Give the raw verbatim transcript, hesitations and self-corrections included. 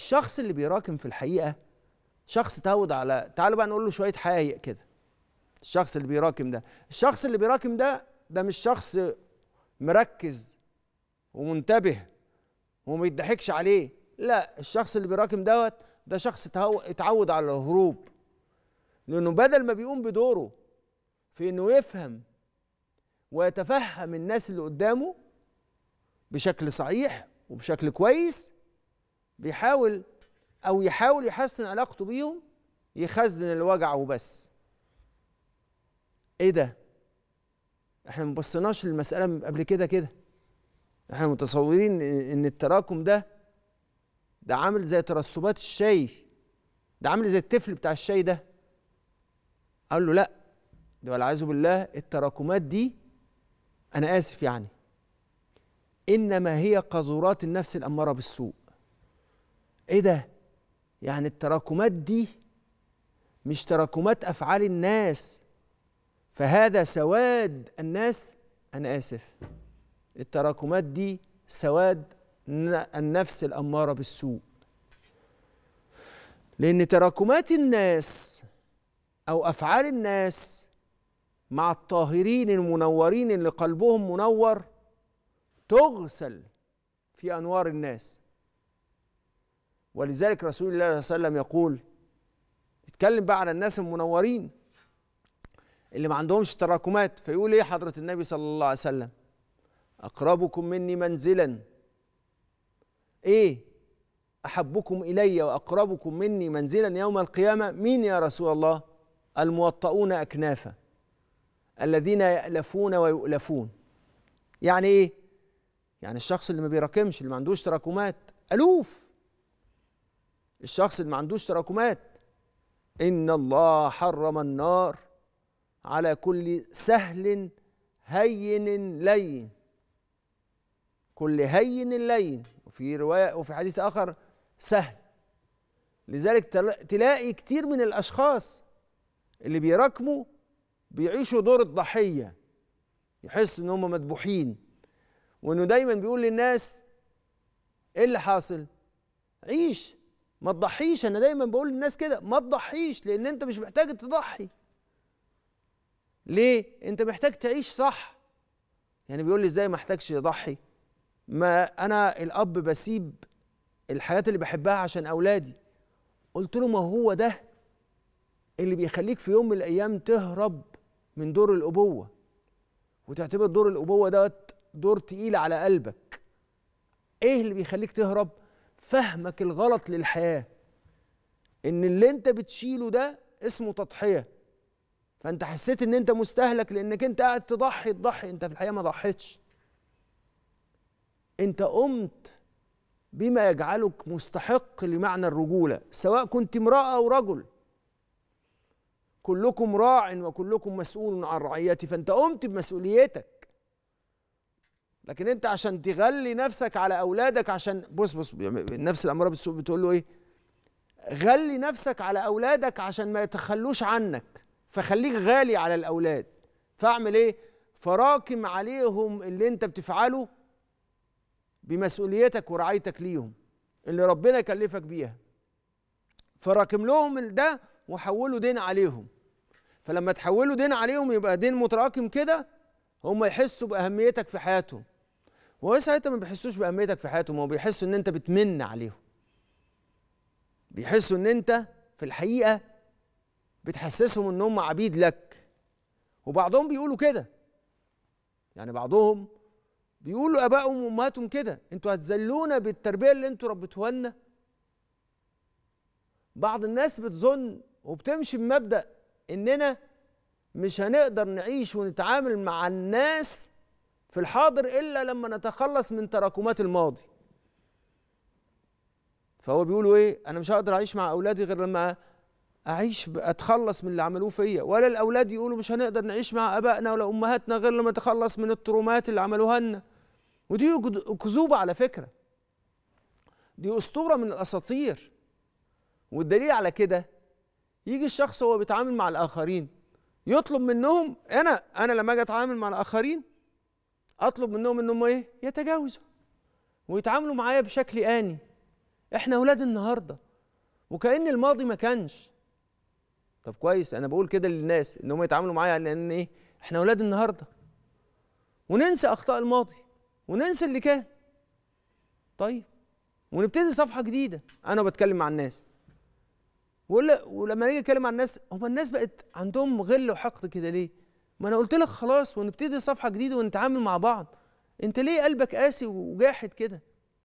الشخص اللي بيراكم في الحقيقه شخص تعود على، تعالوا بقى نقول له شويه حقائق كده. الشخص اللي بيراكم ده، الشخص اللي بيراكم ده ده مش شخص مركز ومنتبه وما يضحكش عليه، لا، الشخص اللي بيراكم دوت ده شخص اتعود على الهروب، لانه بدل ما بيقوم بدوره في انه يفهم ويتفهم الناس اللي قدامه بشكل صحيح وبشكل كويس، بيحاول او يحاول يحسن علاقته بيهم، يخزن الوجع وبس. ايه ده؟ احنا ما بصيناش للمساله قبل كده كده. احنا متصورين ان التراكم ده ده عامل زي ترسبات الشاي، ده عامل زي التفل بتاع الشاي ده. قال له لا، ده والعياذ بالله التراكمات دي، انا اسف يعني، انما هي قذورات النفس الاماره بالسوء. ايه ده؟ يعني التراكمات دي مش تراكمات افعال الناس، فهذا سواد الناس. انا اسف، التراكمات دي سواد النفس الاماره بالسوء، لان تراكمات الناس او افعال الناس مع الطاهرين المنورين اللي قلبهم منور تغسل في انوار الناس. ولذلك رسول الله صلى الله عليه وسلم يقول، يتكلم بقى على الناس المنورين اللي ما عندهمش تراكمات، فيقول ايه حضرة النبي صلى الله عليه وسلم؟ اقربكم مني منزلا، ايه؟ احبكم الي واقربكم مني منزلا يوم القيامة. مين يا رسول الله؟ الموطؤون اكنافا الذين يألفون ويؤلفون. يعني ايه؟ يعني الشخص اللي ما بيراكمش، اللي ما عندوش تراكمات، ألوف. الشخص اللي ما عندوش تراكمات، إن الله حرم النار على كل سهل هين لين، كل هين لين، وفي رواية وفي حديث آخر سهل. لذلك تلاقي كتير من الأشخاص اللي بيراكموا بيعيشوا دور الضحية، يحسوا إن هم مذبوحين، وإنه دايما بيقول للناس إيه اللي حاصل؟ عيش، ما تضحيش. أنا دايما بقول للناس كده، ما تضحيش، لأن أنت مش محتاج تضحي. ليه؟ أنت محتاج تعيش صح. يعني بيقول لي إزاي ما أحتاجش أضحي؟ ما أنا الأب بسيب الحاجات اللي بحبها عشان أولادي. قلت له ما هو ده اللي بيخليك في يوم من الأيام تهرب من دور الأبوة، وتعتبر دور الأبوة ده دور تقيل على قلبك. إيه اللي بيخليك تهرب؟ فهمك الغلط للحياة، إن اللي أنت بتشيله ده اسمه تضحية، فأنت حسيت إن أنت مستهلك لأنك أنت قاعد تضحي تضحي، أنت في الحياة ما ضحيتش، أنت قمت بما يجعلك مستحق لمعنى الرجولة، سواء كنت امرأة أو رجل، كلكم راع وكلكم مسؤول عن رعيته، فانت قمت بمسؤوليتك. لكن انت عشان تغلي نفسك على اولادك، عشان بص بص النفس الاماره بالسوء بتقول له ايه؟ غلي نفسك على اولادك عشان ما يتخلوش عنك، فخليك غالي على الاولاد. فاعمل ايه؟ فراكم عليهم اللي انت بتفعله بمسؤوليتك ورعايتك ليهم اللي ربنا يكلفك بيها، فراكم لهم ده وحولوا دين عليهم. فلما تحولوا دين عليهم يبقى دين متراكم كده، هم يحسوا باهميتك في حياتهم، وهو ساعتها ما بيحسوش باهميتك في حياتهم، هو بيحسوا ان انت بتمن عليهم، بيحسوا ان انت في الحقيقه بتحسسهم ان هم عبيد لك. وبعضهم بيقولوا كده، يعني بعضهم بيقولوا ابائهم وامهاتهم كده، انتوا هتذلونا بالتربيه اللي انتوا ربيتوها لنا. بعض الناس بتظن وبتمشي بمبدأ إننا مش هنقدر نعيش ونتعامل مع الناس في الحاضر إلا لما نتخلص من تراكمات الماضي. فهو بيقولوا إيه؟ أنا مش هقدر أعيش مع أولادي غير لما أعيش أتخلص من اللي عملوه فيا، ولا الأولاد يقولوا مش هنقدر نعيش مع أبائنا ولا أمهاتنا غير لما نتخلص من الترومات اللي عملوها لنا. ودي كذوبة على فكرة، دي أسطورة من الأساطير. والدليل على كده يجي الشخص هو بيتعامل مع الآخرين يطلب منهم، أنا أنا لما أجي أتعامل مع الآخرين أطلب منهم إنهم إيه؟ يتجاوزوا ويتعاملوا معايا بشكل آني، احنا اولاد النهارده وكأن الماضي ما كانش. طب كويس، انا بقول كده للناس ان هم يتعاملوا معايا لان ايه، احنا اولاد النهارده، وننسى اخطاء الماضي وننسى اللي كان. طيب ونبتدي صفحه جديده. انا بتكلم مع الناس ولما نيجي نتكلم مع الناس، هم الناس بقت عندهم غل وحقد كده ليه؟ ما انا قلت لك خلاص ونبتدي صفحه جديده ونتعامل مع بعض، انت ليه قلبك قاسي وجاحد كده؟